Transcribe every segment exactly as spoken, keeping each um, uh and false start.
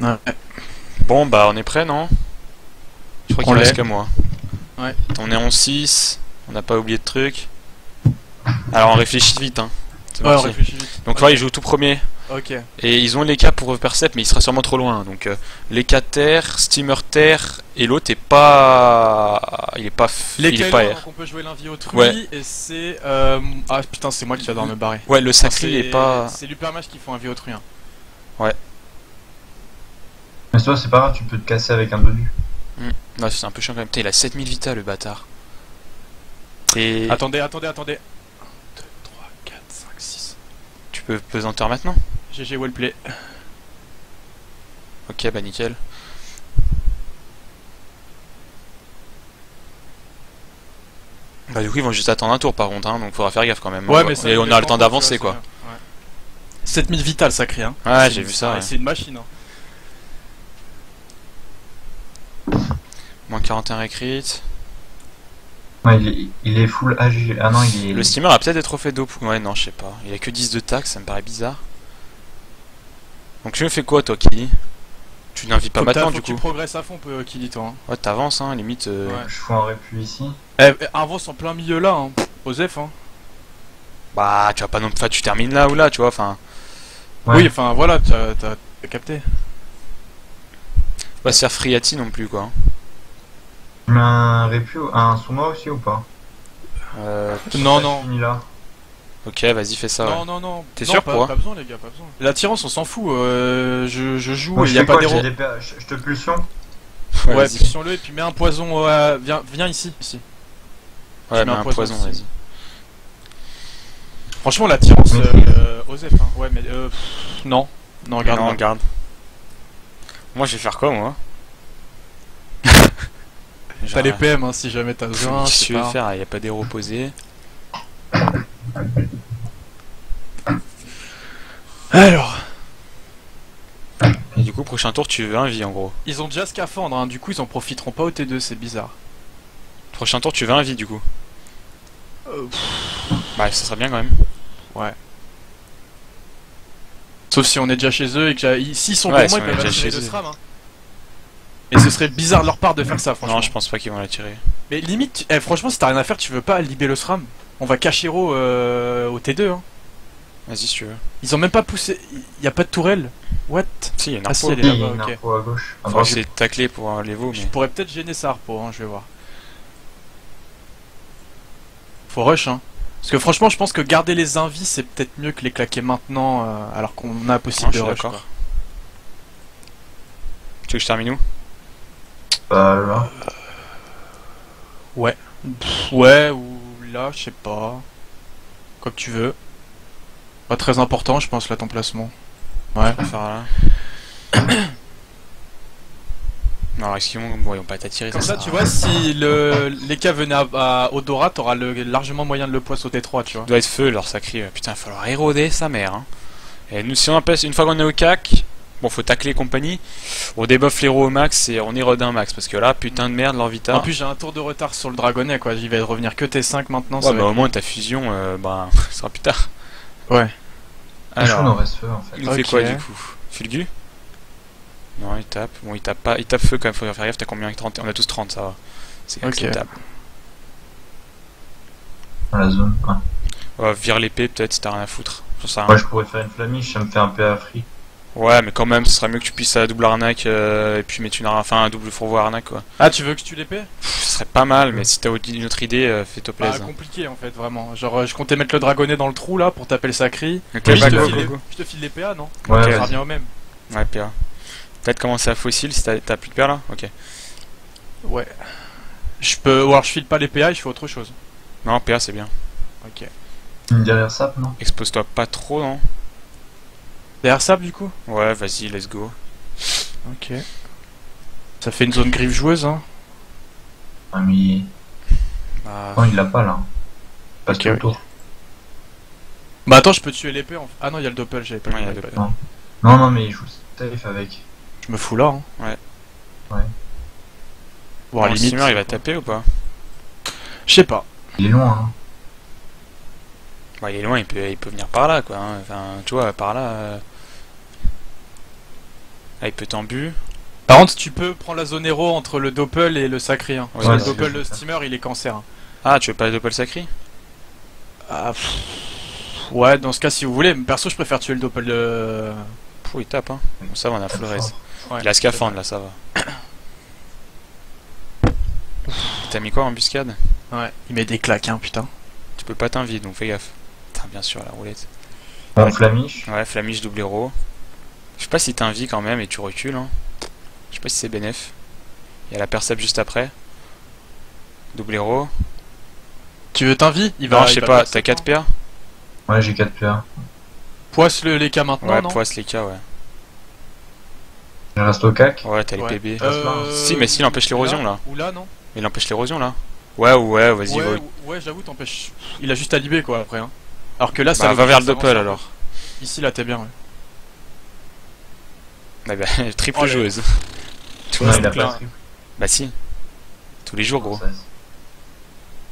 Ouais. Bon bah on est prêt, non? Je crois qu'il reste que moi. Ouais. On est en six, on n'a pas oublié de trucs. Alors on réfléchit vite hein. Ouais, on réfléchit vite. Donc okay. Là ils jouent tout premier. Ok. Et ils ont les cas pour Percept mais il sera sûrement trop loin. Donc euh, les cas terre, steamer terre et l'autre est pas... Il est pas... F... Les il est pas air. On peut jouer l'un via autrui ouais. Et c'est... Euh... Ah putain c'est moi qui adore me barrer. Ouais le sacré est pas... C'est l'Upermatch qui font un via autrui. Hein. Ouais. Mais toi c'est pas grave, tu peux te casser avec un bonus. Mmh. C'est un peu chiant quand même. Putain, il a sept mille vita le bâtard. Et... Attendez, attendez, attendez. un, deux, trois, quatre, cinq, six. Tu peux peser enter maintenant? G G wellplay. Ok bah nickel. Bah du coup ils vont juste attendre un tour par contre hein, donc faudra faire gaffe quand même. Ouais, mais ça, et on a le temps d'avancer quoi. Ouais. sept mille vita le sacré hein. Ouais j'ai vu ça. Ouais. C'est une machine hein. Moins quarante et un récrit. Ouais, il est, il est full A G. Ah non, il est... Le steamer a peut-être des trophées d'eau. Ouais, non, je sais pas. Il a que dix de taxe, ça me paraît bizarre. Donc tu me fais quoi, toi, Kili? Tu n'invites pas maintenant, du coup. Tu progresses à fond, Kili, toi. Hein. Ouais, t'avances, hein, limite. Euh... Ouais, je fais un répu ici. Eh, avance en plein milieu là, hein. Osef, hein. Bah, tu vas pas non plus. Tu termines là ou là, tu vois, enfin. Ouais. Oui, enfin, voilà, t'as capté. Pas se faire Friati non plus, quoi. Tu mets un répu, un Souma aussi ou pas? euh, Non, non. Là. Ok, vas-y, fais ça. Non, ouais. non, non. T'es sûr pas, pour pas besoin, les gars, pas besoin. L'attirance, on s'en fout. Euh, je, je joue bon, et il n'y a pas d'héros. Des... Je te pulsion. Ouais, ouais pulsion-le et puis mets un poison. Euh, viens, viens ici. ici. Ouais, mets un, un poison, poison vas-y. Franchement, l'attirance, euh, euh, Osef, hein. Ouais, mais. Euh, pff, non, non, regarde. Non, regarde. Moi je vais faire quoi moi? T'as les P M hein, si jamais t'as besoin. Qu'est-ce que tu veux faire? Y'a pas d'héros posés. Alors. Et du coup prochain tour tu veux un vie en gros. Ils ont déjà scaphandre hein, du coup ils en profiteront pas au T deux, c'est bizarre. Prochain tour tu veux un vie du coup euh, bah ça serait bien quand même. Ouais. Sauf si on est déjà chez eux et que s'ils sont ouais, pour moi, si ils peuvent tirer de SRAM. Hein. Et ce serait bizarre de leur part de faire ça, franchement. Non, je pense pas qu'ils vont la tirer. Mais limite, tu... eh, franchement, si t'as rien à faire, tu veux pas libérer le SRAM. On va cacher au, euh, au T deux. Hein. Vas-y, si tu veux. Ils ont même pas poussé. Y a pas de tourelle. What? Si, y a une arpo. Ah, si, elle est là-bas, ok. Arpo à gauche. Enfin, enfin, c'est ta clé pour les veaux. Je mais... pourrais peut-être gêner sa arpo, hein, je vais voir. Faut rush, hein. Parce que franchement, je pense que garder les invis, c'est peut-être mieux que les claquer maintenant, euh, alors qu'on a possible de rush. Tu veux que je termine où? Euh, là. Ouais. Pff, ouais, ou là, je sais pas. Comme tu veux. Pas très important, je pense, là, ton placement. Ouais, on va faire là. Non, alors, excuse-moi, bon, ils vont pas t'attirer. Comme ça, ça tu vois, si le, les cas venaient à, à Odora, t'auras largement moyen de le poisser au T trois, tu vois. Il doit être feu, leur sacré. Putain, il va falloir éroder sa mère. Hein. Et nous, si on passe une fois qu'on est au C A C, bon, faut tacler compagnie, on débuffe l'héros au max et on érode un max. Parce que là, putain de merde, leur vita. En plus, j'ai un tour de retard sur le dragonnet, quoi. J'y vais revenir que T cinq maintenant. Ouais, ça bah, au moins, ta fusion, euh, bah, ça sera plus tard. Ouais. Alors, on reste feu, en fait. Il okay. fait quoi, du coup? Fulgu? Non, il tape. Bon, il tape pas. Il tape feu quand même. Faut faire gaffe. T'as combien? trente. On a tous trente, ça va. C'est acceptable. Dans la zone, quoi. Ouais, vire l'épée, peut-être, si t'as rien à foutre. Ça, moi, hein. Je pourrais faire une flamiche, ça me fait un peu affri. Ouais, mais quand même, ce serait mieux que tu puisses à double arnaque euh, et puis mettre une arnaque. Enfin, un double fourvoie arnaque, quoi. Ah, tu veux que tu l'épée? Ce serait pas mal, mais si t'as une autre idée, euh, fais-toi plaisir. C'est compliqué, en fait, vraiment. Genre, je comptais mettre le dragonnet dans le trou, là, pour taper le sacri. Okay, je, je te file les P A, non? Ouais, okay, ça revient au même. Ouais, P A. Peut-être commencer à fossile si t'as plus de paire là? Ok. Ouais. Je peux. Ou alors je file pas les P A et je fais autre chose. Non, P A c'est bien. Ok. Derrière sap non? Expose-toi pas trop non? Derrière sap du coup? Ouais, vas-y, let's go. Ok. Ça fait une zone griffe joueuse hein? Ah, mais. Bah... Non, il l'a pas là. Parce okay, qu'il oui. tour. Bah attends, je peux tuer l'épée en fait. Ah non, il y a le doppel, j'avais pas ouais, le doppel. Non. non, non, mais il joue. Avec. Je me fous là, hein. Ouais. Ouais. Bon, à la limite, il va taper ou pas? Je sais pas. Il est loin, hein. Bah, il est loin, il peut, il peut venir par là, quoi. Hein. Enfin, tu vois, par là. Euh... Ah, il peut en but. Par contre, tu peux prendre la zone héros entre le Doppel et le Sacré. Hein. Ouais, ouais, le Doppel, le Steamer, il est cancer. Hein. Ah, tu veux pas le Doppel Sacré? Ah, pff... Ouais, dans ce cas, si vous voulez. Perso, je préfère tuer le Doppel de... Pouh, il tape, hein. Bon, ça va, on a Flores. Ouais, il a Scaphandre, là, ça va. T'as mis quoi, embuscade? Ouais, il met des claques, hein, putain. Tu peux pas t'inviter, donc fais gaffe. Putain, bien sûr, la roulette. Ah, ouais, Flamiche. Ouais, Flamiche, double héros. Je sais pas si t'invites quand même et tu recules, hein. Je sais pas si c'est bénef. Il y a la percept juste après. Double héros. Tu veux t'inviter? Il va. Non, je sais pas, t'as quatre P A? Ouais, j'ai quatre P A. Poisse le, les K maintenant. Ouais, non, poisse les K, ouais. Il reste au C A C. Ouais, t'as ouais. les P B. Euh... Si, mais si, il empêche l'érosion là. Ou là, non? Il empêche l'érosion là. Ouais, ouais, vas-y. Ouais, va... ouais j'avoue, t'empêches. Il a juste à libérer quoi après. Hein. Alors que là, ça bah, va vers le Doppel alors. Ici, là, t'es bien, ouais. Ah bah, triple oh, joueuse. Tout ouais, là. Pas bah si. Tous les jours, gros.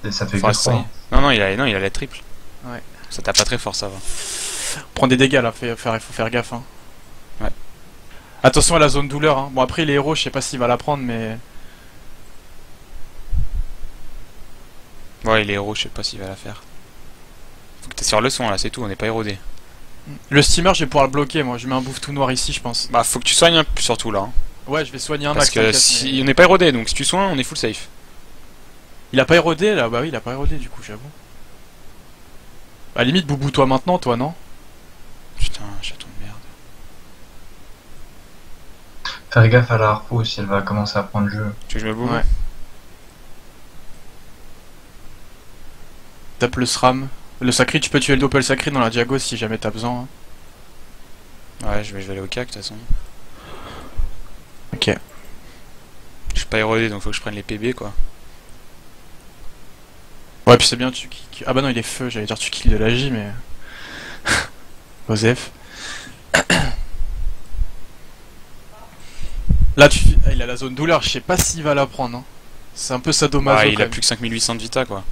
Ça, ça fait quatre. Non, non, il a, non, il a la triple. Ouais. Ça tape pas très fort, ça va. Prends des dégâts là, il faut faire gaffe. Hein. Ouais. Attention à la zone douleur. Hein. Bon, après, les héros, je sais pas s'il va la prendre, mais. Ouais, les héros, je sais pas s'il va la faire. Faut que t'es sur le son là, c'est tout, on n'est pas érodé. Le steamer, je vais pouvoir le bloquer moi, je mets un bouffe tout noir ici, je pense. Bah, faut que tu soignes un peu surtout là. Hein. Ouais, je vais soigner un max. Parce que si... mais... on n'est pas érodé, donc si tu soignes, on est full safe. Il a pas érodé là, bah oui, il a pas érodé du coup, j'avoue. À la limite, boubou toi maintenant, toi non? Putain, chaton de merde. Faire gaffe à la harpo si elle va commencer à prendre le jeu. Tu veux que je me bouge? Ouais. Tape le SRAM. Le Sacri, tu peux tuer le Doppel Sacri dans la Diago si jamais t'as besoin. Hein. Ouais, je vais, je vais aller au C A C de toute façon. Ok. Je suis pas érodé donc faut que je prenne les P B quoi. Ouais, puis c'est bien, tu. Ah bah non, il est feu, j'allais dire tu kills de la J, mais. Osef. Là, tu. Ah, il a la zone douleur, je sais pas s'il va la prendre. Hein. C'est un peu sadomaso. Ah, il a même plus que cinq mille huit cents de vita quoi.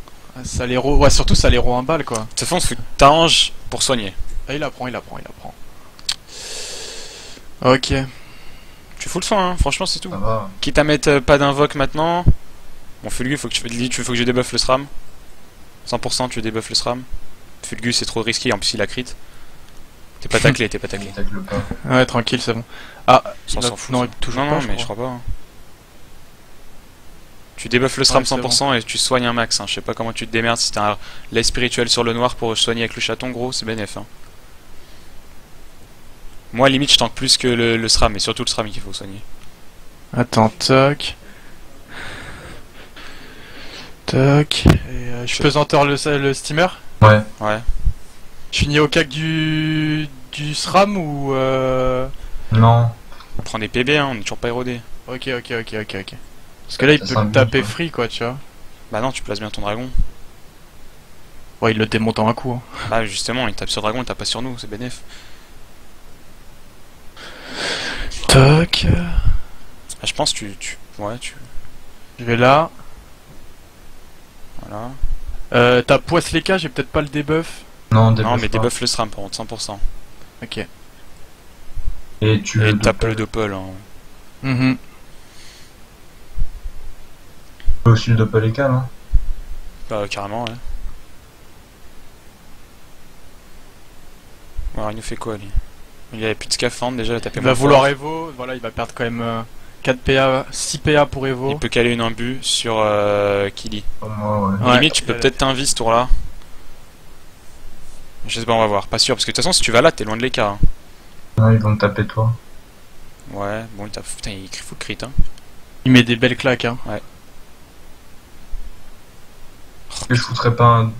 Ça les ro... Ouais, surtout ça les roule un balle quoi. De toute façon, on se fout t'arrange pour soigner. Ah, il la prend, il la prend, il la prend. Ok. Tu fous le soin, hein. Franchement, c'est tout. Ça va. Quitte à mettre euh, pas d'invoque maintenant. Bon, Fulgu, faut que tu tu faut que je débuffe le SRAM. cent pour cent, tu débuffes le SRAM. Fulgu, c'est trop risqué, en plus il a crit. T'es pas taclé, t'es pas taclé. Ouais, tranquille, c'est bon. Ah, on s'en fout. Non, toujours non, pas, non je mais crois. je crois pas. Hein. Tu débuffes le SRAM ouais, cent pour cent bon. Et tu soignes un max. Hein. Je sais pas comment tu te démerdes. Si t'as un lait spirituel sur le noir pour soigner avec le chaton, gros, c'est bénef. Hein. Moi, limite, je tank plus que le, le SRAM. Et surtout le SRAM qu'il faut soigner. Attends, toc. Toc. Et, euh, je peux enterre le, le steamer? Ouais. Ouais. Je finis au cac du, du SRAM ou. Euh... Non. On prend des P B, hein, on est toujours pas érodé. Ok, ok, ok, ok, ok. Parce que là il peut le taper minutes, free quoi tu vois. Bah non tu places bien ton dragon. Ouais il le démonte en un coup hein. Bah justement il tape sur le dragon, il tape pas sur nous, c'est bénef. Toc. Ah je pense tu, tu... Ouais tu... Je vais là. Voilà. Euh t'as poisse les cas, j'ai peut-être pas le debuff. Non, debuff non mais pas. Debuff le SRAM par contre, cent pour cent. Ok. Et tu Et tape le Doppel hein. Mhm. Mm aussi le Doppel Eka là. Bah carrément ouais. Alors il nous fait quoi lui? Il avait plus de Scaphandre déjà, il a tapé. Il va vouloir fort. Evo, voilà il va perdre quand même euh, quatre P A, six P A pour Evo. Il peut caler une imbue sur euh, Kili. Oh, ouais. Ouais, limite tu peux peut-être t'inviter ce tour là. Je sais pas on va voir, pas sûr parce que de toute façon si tu vas là t'es loin de l'écart. Hein. Ouais ils vont te taper toi. Ouais bon il tape, putain il crie full crit hein. Il met des belles claques hein. Ouais. Que je foutrais pas un...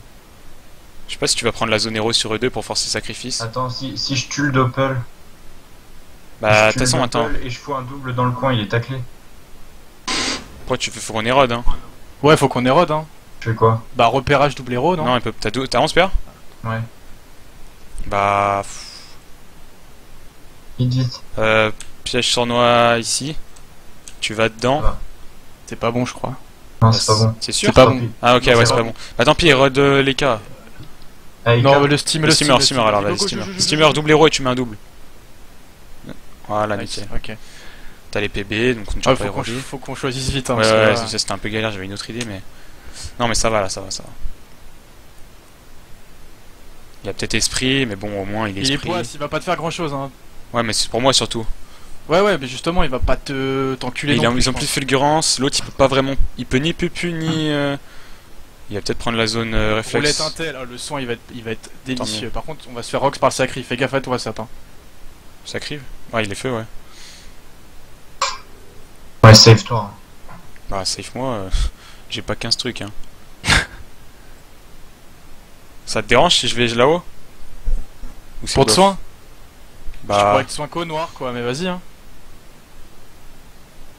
Je sais pas si tu vas prendre la zone héros sur E deux pour forcer sacrifice. Attends, si, si je tue le Doppel... Bah, de toute façon, attends... Et je fous un double dans le coin, il est taclé. Pourquoi tu fais... Faut qu'on érode, hein. Ouais, faut qu'on érode, hein. Tu fais quoi? Bah, repérage double héros, non? Non, il peut... T'as deux... onze P A? Ouais. Bah... Il dit... Euh... Piège sournois ici. Tu vas dedans. Ah. C'est pas bon, je crois. Non, c'est pas bon. C'est sûr? C'est pas bon. Ah, ok, ouais, c'est pas bon. Bah, tant pis, érode euh, les cas. Ah, non, le steamer, le steamer, le steamer, steamer, steamer alors là, le steamer. Steamer, double héros et tu mets un double. Voilà, nickel. Okay, okay. T'as les P B, donc on ne tire pas les rebis. Faut qu'on choisisse vite. Hein, ouais, ouais, ouais, c'était un peu galère, j'avais une autre idée, mais... Non, mais ça va, là, ça va, ça va. Il a peut-être esprit, mais bon, au moins, il est esprit. Il est poisse, il va pas te faire grand-chose, hein. Ouais, mais c'est pour moi, surtout. Ouais, ouais, mais justement, il va pas te t'enculer. Ils ont plus de fulgurance, l'autre, il peut pas vraiment... Il peut ni pupu, ni... Euh... Il va peut-être prendre la zone euh, réflexe. Roulette intel, le soin, il va être, il va être délicieux. Par contre, on va se faire rox par le sacri. Fais gaffe à toi, sapin. Sacri ? Ouais, il est feu, ouais. Ouais, save toi. Bah, save moi, euh, j'ai pas quinze trucs, hein. Ça te dérange si je vais là-haut? Pour de soin? Bah. Je pourrais être soin qu'au noir, quoi, mais vas-y, hein.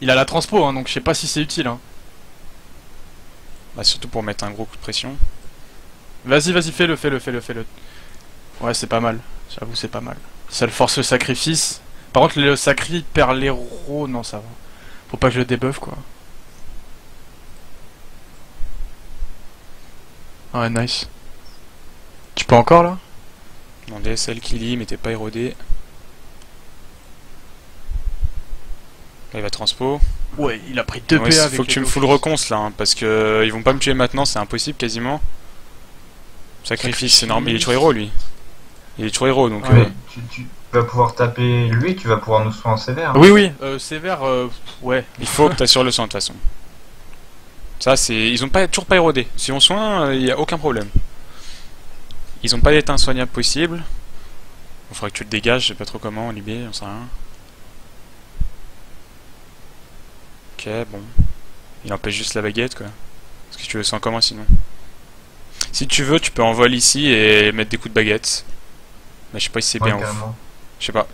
Il a la transpo, hein, donc je sais pas si c'est utile, hein. Bah, surtout pour mettre un gros coup de pression. Vas-y, vas-y, fais-le, fais-le, fais-le, fais-le. Ouais, c'est pas mal, j'avoue, c'est pas mal. Ça le force le sacrifice. Par contre, le sacri perd l'héros, non, ça va. Faut pas que je le débuffe, quoi. Ouais, nice. Tu peux encore là? Non, D S L qui lit, mais t'es pas érodé. Là, il va transpo. Ouais, il a pris deux P A. Ouais, faut que tu me fous le reconce là, hein, parce que ils vont pas me tuer maintenant, c'est impossible quasiment. Sacrifice, c'est normal. Il est toujours héros lui. Il est toujours héros donc. Ouais, euh... tu, tu... Tu vas pouvoir taper lui, tu vas pouvoir nous soigner en sévère. Oui, oui, euh, sévère, euh, ouais. Il faut que tu assures le soin de toute façon. Ça, c'est. Ils ont pas, toujours pas érodé. Si on soigne, il euh, n'y a aucun problème. Ils ont pas d'état insoignable possible. Il faudrait que tu le dégages, je sais pas trop comment, en Libé, on sait rien. Ok, bon. Il empêche juste la baguette, quoi. Parce que tu le sens comment sinon? Si tu veux, tu peux envoler ici et mettre des coups de baguette. Mais je sais pas si c'est ouais, bien. Je sais pas.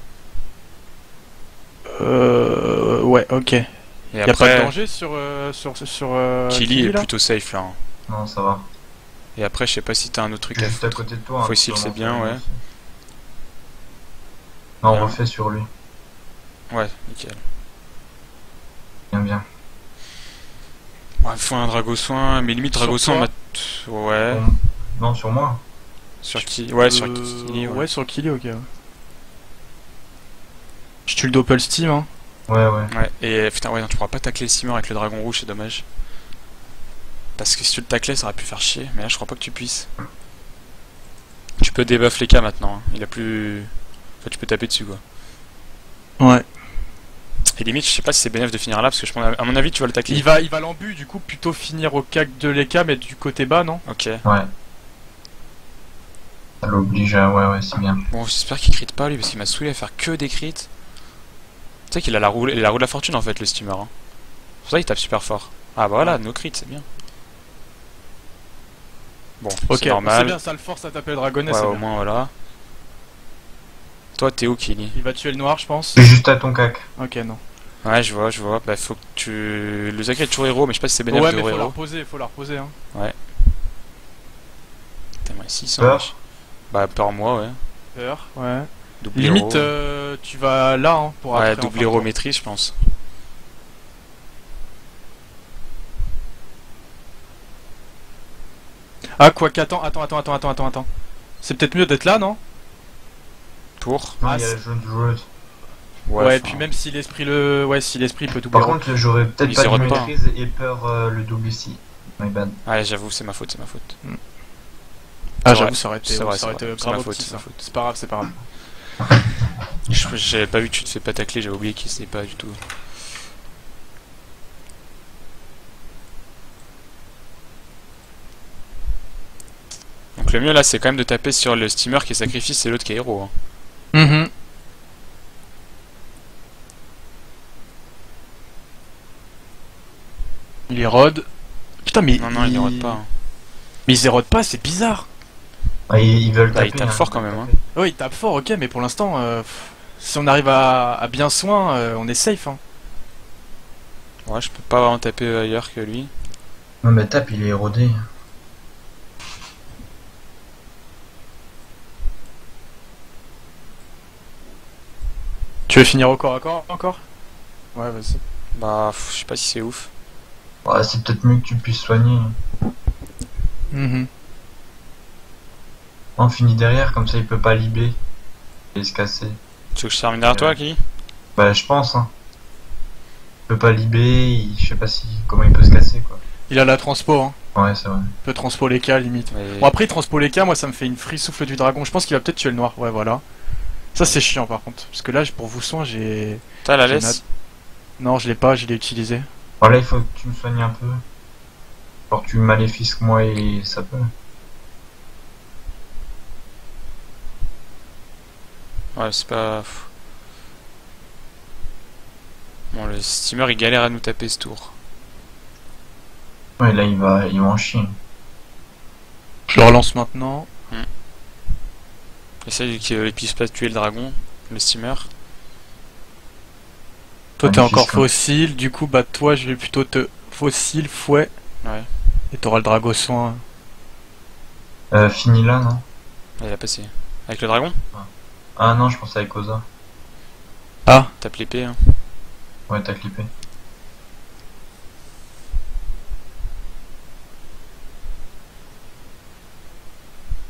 Euh. Ouais, ok. Il n'y a pas de danger sur. Euh, sur, sur euh, Kili, Kili est plutôt safe là. Hein. Non, ça va. Et après, je sais pas si t'as un autre truc à faire. À côté de toi. Fossile, c'est bien, ouais. Non, on refait sur lui. Ouais, nickel. Bien, bien. Ouais, il faut un drago soin, mais limite, drago soin, ouais. Non, sur moi. Sur qui? Ouais, sur Kili. Ouais, sur Kili, ok. Je tue le doppel steam, hein. Ouais, ouais. Ouais, et putain, ouais, non, tu pourras pas tacler le steamer avec le dragon rouge, c'est dommage. Parce que si tu le taclais, ça aurait pu faire chier, mais là, je crois pas que tu puisses. Tu peux débuff les cas maintenant, hein. Il a plus. Enfin, tu peux taper dessus, quoi. Ouais. Et limite, je sais pas si c'est bénéf de finir là, parce que je pense, à mon avis, tu vas le tacler. Il va il va l'embu, du coup, plutôt finir au cac de l'E K, mais du côté bas, non? Ok. Ouais. Ça l'oblige à. Ouais, ouais, c'est bien. Bon, j'espère qu'il crit pas, lui, parce qu'il m'a saoulé à faire que des crits. C'est vrai qu'il a la roue, la roue de la fortune en fait, le steamer. Hein. C'est pour ça qu'il tape super fort. Ah bah voilà, no crit, c'est bien. Bon, okay, c'est normal. C'est bien, ça le force à taper le dragonnet. Ouais, au bien. Moins voilà. Toi, t'es où, Kili? Il va tuer le noir, je pense. Juste à ton cac. Ok, non. Ouais, je vois, je vois. Bah, faut que tu. Le sacré est toujours héros, mais je sais pas si c'est bénéfique. Ouais, mais faut héros. La reposer, faut la reposer. Hein. Ouais. T'aimerais six cents. Peur. Bah, peur moi, ouais. Peur, ouais. Double limite, euh, tu vas là hein, pour ouais, après. Double héros maîtrise, je pense. Ah, quoi qu'attends, attends, attends, attends, attends, attends, attends. C'est peut-être mieux d'être là, non? Pour. Ah, il y a la jaune du jeu. Ouais, ouais puis même si l'esprit le, ouais, si l'esprit peut tout. Par contre, j'aurais peut-être pas de maîtrise et peur euh, le double ici. My bad. Ouais, j'avoue, c'est ma faute, c'est ma faute. Mm. Ah, j'avoue, ça aurait été, ça aurait été grave faute. C'est pas grave, c'est pas grave. J'avais pas vu que tu te fais pas tacler, j'avais oublié qu'il s'était pas du tout. Donc le mieux là c'est quand même de taper sur le steamer qui est sacrifice et l'autre qui est héros. Hein. Mm-hmm. Il érode. Putain mais. Non non il érode pas. Hein. Mais ils érodent pas, c'est bizarre. Ah, ils veulent bah, taper, ils tapent hein, fort quand même. Hein. Oui, ils tapent fort, ok, mais pour l'instant, euh, si on arrive à, à bien soin, euh, on est safe. Hein. Ouais, je peux pas vraiment taper ailleurs que lui. Non, mais tape, il est érodé. Tu veux finir au corps à corps encore? Ouais, vas-y. Bah, je sais pas si c'est ouf. Ouais, c'est peut-être mieux que tu puisses soigner. Mhm. On finit derrière, comme ça il peut pas libérer et se casser. Tu veux que je termine derrière toi, qui? Bah je pense, hein. Il peut pas libérer, il... je sais pas si comment il peut se casser quoi. Il a la transpo, hein. Ouais, c'est vrai. Il peut transpo les cas limite. Mais... Bon après, transpo les cas, moi ça me fait une free souffle du dragon. Je pense qu'il va peut-être tuer le noir, ouais voilà. Ça c'est chiant par contre, parce que là pour vous soin j'ai... T'as la laisse na... Non je l'ai pas, je l'ai utilisé. Bon là il faut que tu me soignes un peu. Alors tu maléfices moi et ça peut. Ouais c'est pas... Bon le steamer il galère à nous taper ce tour. Ouais là il va, il va en chier. Je le relance maintenant. Mmh. Essaye qu'il puisse pas tuer le dragon, le steamer. Toi t'es encore fossile, du coup bah toi je vais plutôt te fossile, fouet. Ouais. Et t'auras le dragon soin. Euh, fini là non? Il a passé. Avec le dragon? Ah non je pensais avec Oza. Ah t'as clippé hein. Ouais t'as clippé.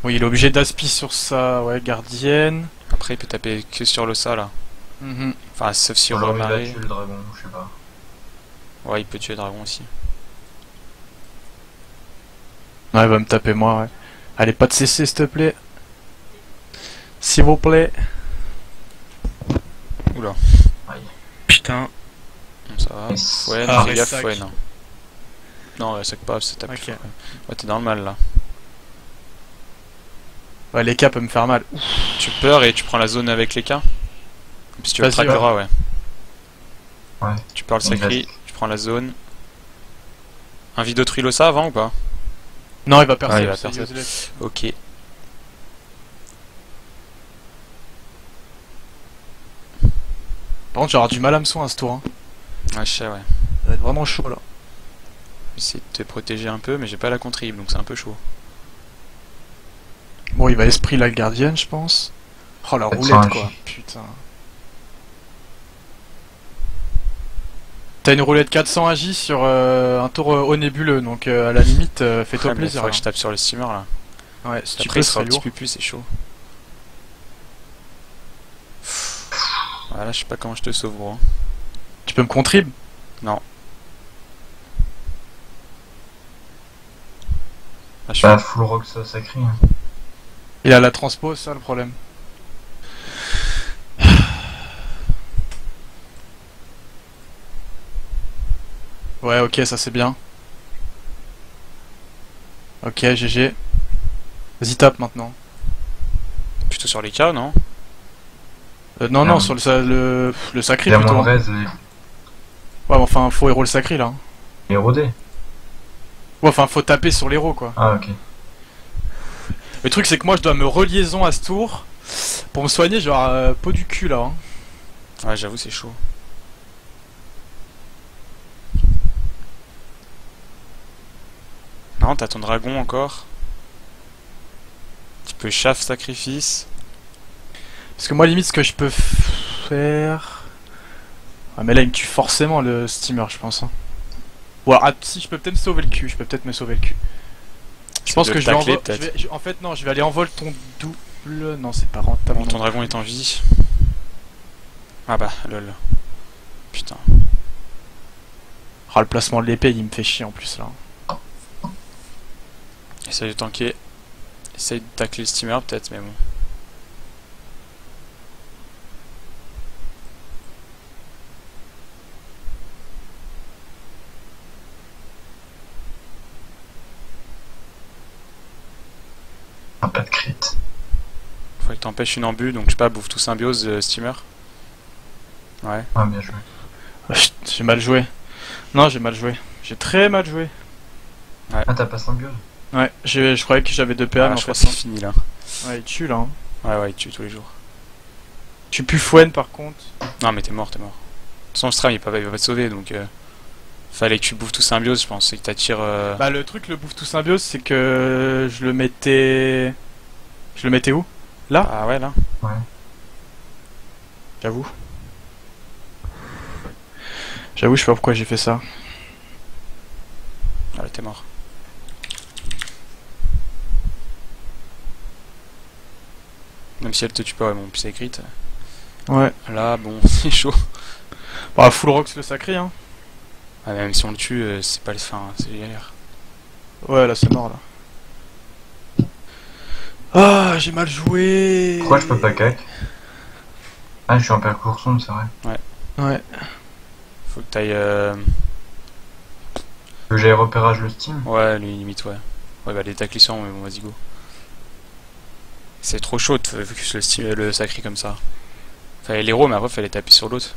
Oui, il est obligé d'aspi sur sa ouais, gardienne. Après, il peut taper que sur le ça là. Mm-hmm. Enfin, sauf si on va marrer. Il peut tuer le dragon, je sais pas. Ouais, il peut tuer le dragon aussi. Ouais, il va me taper moi, ouais. Allez, pas de C C, s'il te plaît. S'il vous plaît. Oula. Aïe. Putain. Bon, ça va. Yes. Ouais, ah, fais gaffe, ouais, non. Non, ouais, ça que pas, c'est tapé. Okay. Ouais, t'es dans le mal là. Ouais, l'E K peut me faire mal. Ouf. Tu peurs et tu prends la zone avec l'E K. Si tu le traqueras, ouais. ouais. Ouais. Tu peurs le sacri, tu prends la zone. Un vide d'autrui ça avant ou pas? Non, il va percer. Ouais, il va percer. Ok. Par contre, j'aurai du mal à me soin à ce tour. Hein. Ouais, je sais, ouais. Ça va être vraiment chaud là. J'essaie de te protéger un peu, mais j'ai pas la contrib donc c'est un peu chaud. Bon, il va esprit la gardienne, je pense. Oh la roulette quoi, putain. T'as une roulette quatre cents A J sur euh, un tour euh, au nébuleux, donc euh, à la limite, euh, fais-toi ouais, plaisir. Il faudrait que je tape sur le steamer là. Ouais, si tu peux, ça sera un petit pupu, c'est chaud. Voilà, je sais pas comment je te sauve, gros. Tu peux me contrib? Non. Bah, je bah suis... full rock, ça, ça crie. Hein. Il a la transpo, ça le problème. Ouais, ok, ça c'est bien. Ok, G G. Vas-y, tape maintenant. Plutôt sur les cas, non euh, Non, non, non, sur le, le, le sacré plutôt. Hein. Reste, mais... Ouais, enfin, faut héros le sacré là. Hérodé. Ouais, enfin, faut taper sur l'héros quoi. Ah, ok. Le truc c'est que moi je dois me reliaison à ce tour pour me soigner genre euh, peau du cul là. Hein. Ouais j'avoue c'est chaud. Non t'as ton dragon encore. Tu peux chaff sacrifice. Parce que moi limite ce que je peux faire... Ah mais là il me tue forcément le steamer je pense. Hein. Ou alors si je peux peut-être me sauver le cul, je peux peut-être me sauver le cul. Je pense que je vais, envo... je vais En fait, non, je vais aller en vol ton double. Non, c'est pas rentable. Bon, ton dragon est en vie. Ah bah, lol. Putain. Ah, le placement de l'épée, il me fait chier en plus là. Essaye de tanker. Essaye de tacler le steamer peut-être, mais bon. Pas de crit. Faut que t'empêches une embue, donc je sais pas, bouffe tout symbiose, euh, steamer. Ouais. Ah, bien joué. Oh, j'ai mal joué. Non, j'ai mal joué. J'ai très mal joué. Ouais. Ah, t'as pas symbiose? Ouais, je, je croyais que j'avais deux P A, ah, mais en fait, c'est fini là. Ouais, il tue là. Hein. Ouais, ouais, il tue tous les jours. Tu pues Fouenne par contre. Non, mais t'es mort, t'es mort. De toute façon, le stram il va pas, il va pas te sauver donc. Euh... Fallait que tu bouffes tout symbiose, je pense, et que t'attires. Euh... Bah, le truc, le bouffe tout symbiose, c'est que je le mettais. Je le mettais où? Là? Ah, ouais, là. Ouais. J'avoue. J'avoue, je sais pas pourquoi j'ai fait ça. Ah, là, t'es mort. Même si elle te tue pas, ouais, bon, puis c'est écrit. Ouais. Là, bon, c'est chaud. Bah, full rocks le sacré, hein. Ah, même si on le tue, euh, c'est pas le fin, hein, c'est galère. Ouais, là, c'est mort, là. Ah, j'ai mal joué. Pourquoi je peux pas cac? Ah, je suis en parcours sombre, c'est vrai. Ouais. Ouais. Faut que t'ailles... Euh... Que j'aille repérage le Steam. Ouais, lui, limite, ouais. Ouais, bah, les taclissants, mais bon, vas-y, go. C'est trop chaud de focus le, Steam, le sacré comme ça. Fallait l'héros, mais après, fallait taper sur l'autre.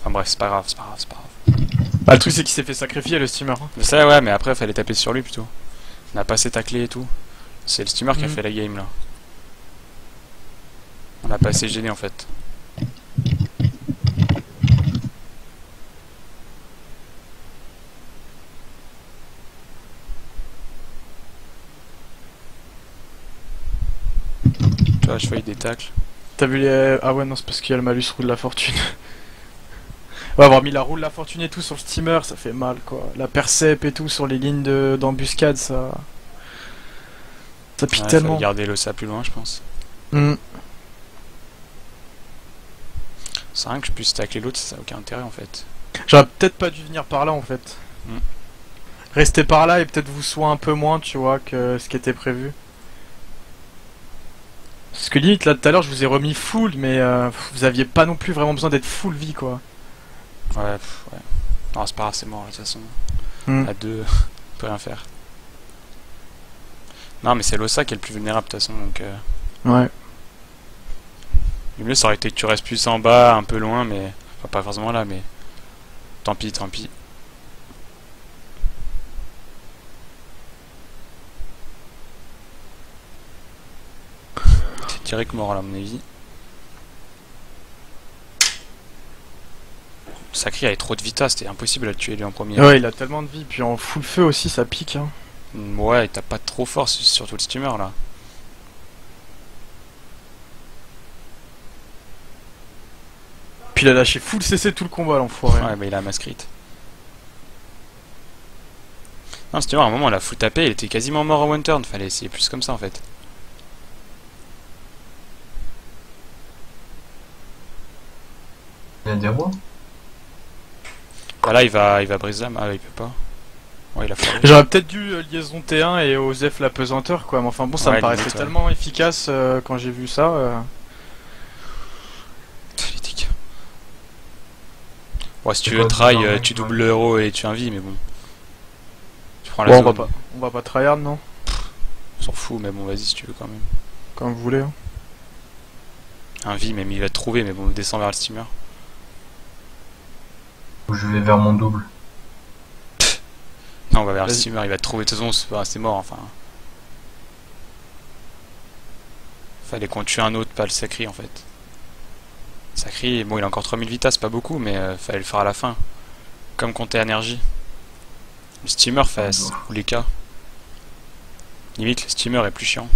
Enfin, bref, c'est pas grave, c'est pas grave, c'est pas grave. Bah, le truc, c'est qu'il s'est fait sacrifier, le steamer. Ça, ouais, mais après, fallait taper sur lui plutôt. On a passé ta clé et tout. C'est le steamer mmh. qui a fait la game, là. On a passé gêné, en fait. Ah, je fais des tacles. T'as vu les... Ah ouais, non, c'est parce qu'il y a le malus roue de la fortune. On va avoir mis la roue de la fortune et tout sur le steamer, ça fait mal, quoi. La percep et tout sur les lignes d'embuscade, de... ça... Ça pique ouais, tellement. Garder le ça plus loin, je pense. Mm. C'est rien que je puisse tacler l'autre, ça n'a aucun intérêt, en fait. J'aurais peut-être pas dû venir par là, en fait. Mm. Rester par là et peut-être vous soin un peu moins, tu vois, que ce qui était prévu. Parce que limite, là, tout à l'heure, je vous ai remis full, mais euh, vous aviez pas non plus vraiment besoin d'être full vie, quoi. Ouais, pff, ouais. Non, c'est pas grave, c'est mort, de toute façon. Mm. À deux, on peut rien faire. Non, mais c'est l'O S A qui est le plus vulnérable, de toute façon, donc... Euh... Ouais. Le mieux, ça aurait été que tu restes plus en bas, un peu loin, mais... Enfin, pas forcément là, mais... Tant pis, tant pis. Direct mort là, à mon avis. Le sacré avait trop de vita, c'était impossible à le tuer lui en premier. Ouais, il a tellement de vie, puis en full feu aussi, ça pique. Hein. Ouais, t'as pas trop fort, surtout le steamer là. Puis il a lâché full C C tout le combat, l'enfoiré. Ouais, bah il a mascrite. Non, le steamer à un moment, il a full tapé, il était quasiment mort en one turn, fallait essayer plus comme ça en fait. Il a des rois. Ah là il va il va briser, ah il peut pas. Ouais, j'aurais peut-être dû euh, liaison T un et Osef la pesanteur quoi, mais enfin bon ça ouais, me paraissait limite, tellement ouais. efficace euh, quand j'ai vu ça. Euh... Ouais si tu veux try, euh, tu doubles ouais. l'euro et tu invies mais bon. Tu prends la ouais, zone. On va pas on va pas tryhard non. On s'en fout mais bon vas-y si tu veux quand même. Comme vous voulez. Hein. Invie même il va te trouver mais bon on descend vers le steamer. Je vais vers mon double. Pff. Non, on va vers le steamer, il va te trouver de toute façon, c'est mort enfin. Fallait qu'on tue un autre, pas le sacré en fait. Sacré, bon il a encore trois mille vitas, c'est pas beaucoup, mais euh, fallait le faire à la fin. Comme compter énergie. Le steamer face, ou les cas. Limite, le steamer est plus chiant.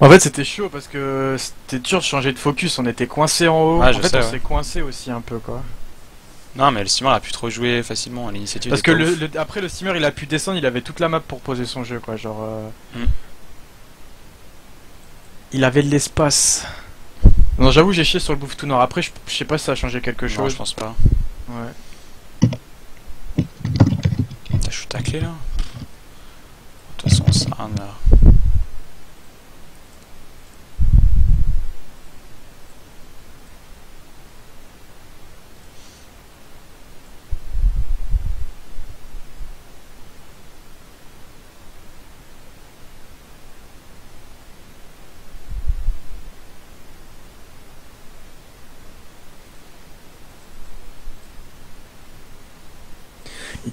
En fait, c'était chaud parce que c'était dur de changer de focus, on était coincé en haut. Ah, en fait, sais, on s'est ouais. coincé aussi un peu quoi. Non mais le steamer il a pu trop jouer facilement à l'initiative. Parce que le, le, après le steamer il a pu descendre, il avait toute la map pour poser son jeu quoi, genre... Euh... Mm. Il avait de l'espace. Non j'avoue j'ai chié sur le bouffe tout noir, après je, je sais pas si ça a changé quelque chose. Non je pense pas. Ouais. T'as shoot à clé là. De toute façon ça a un là.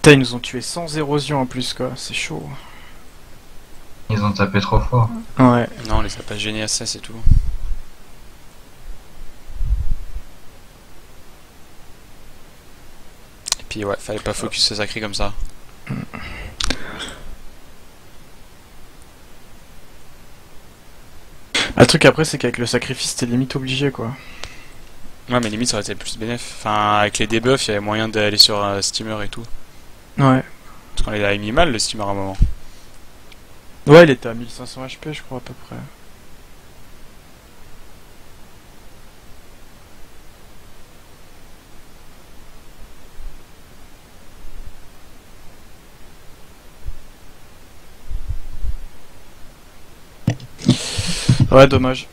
Ils nous ont tué sans érosion en plus quoi, c'est chaud. Ils ont tapé trop fort. Ouais. Non, on les a pas gênés à ça, c'est tout. Et puis ouais, fallait pas focus ce sacré comme ça. Le truc après, c'est qu'avec le sacrifice, c'était limite obligé quoi. Ouais, mais limite, ça aurait été plus bénéf. Enfin, avec les debuffs, il y avait moyen d'aller sur un steamer et tout. Ouais. Parce qu'on les a mis mal le steamer à un moment. Ouais, il était à mille cinq cents H P, je crois, à peu près. Ouais, dommage.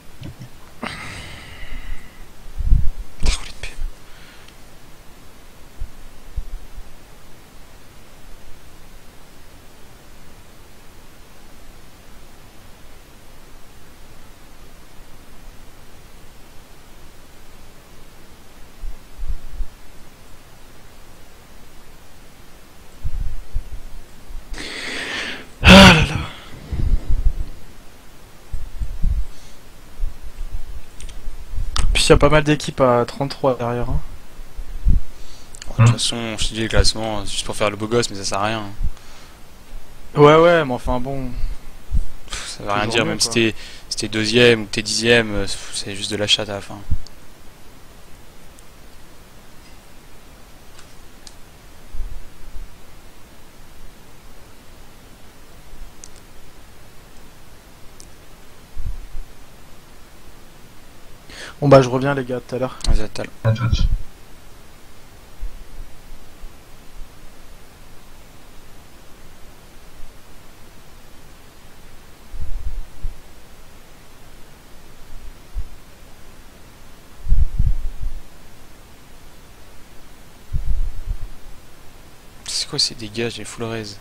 Il y a pas mal d'équipes à trente-trois derrière. Hein. De toute façon, je te dis le classement, juste pour faire le beau gosse, mais ça sert à rien. Ouais, ouais, mais enfin bon. Ça va rien dire, même si t'es si deuxième ou que t'es dixième, c'est juste de la chatte à la fin. Bon bah je reviens les gars, tout à l'heure. Vas-y, à tout à l'heure. C'est quoi ces dégâts, j'ai full raise.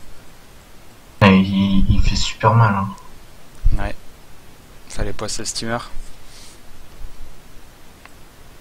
Il, il fait super mal hein. Ouais. Fallait pas ça, steamer.